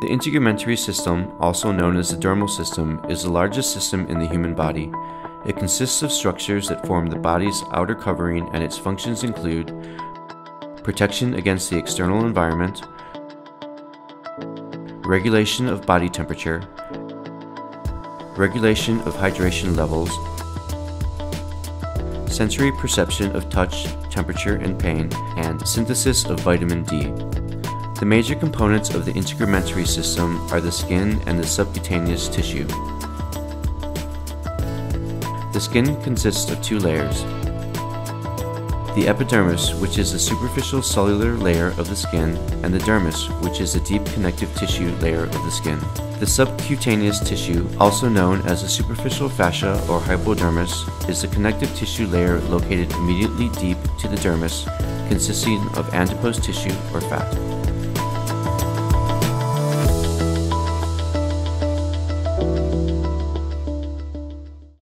The integumentary system, also known as the dermal system, is the largest system in the human body. It consists of structures that form the body's outer covering, and its functions include protection against the external environment, regulation of body temperature, regulation of hydration levels, sensory perception of touch, temperature, and pain, and synthesis of vitamin D. The major components of the integumentary system are the skin and the subcutaneous tissue. The skin consists of two layers. The epidermis, which is the superficial cellular layer of the skin, and the dermis, which is the deep connective tissue layer of the skin. The subcutaneous tissue, also known as the superficial fascia or hypodermis, is the connective tissue layer located immediately deep to the dermis, consisting of adipose tissue or fat.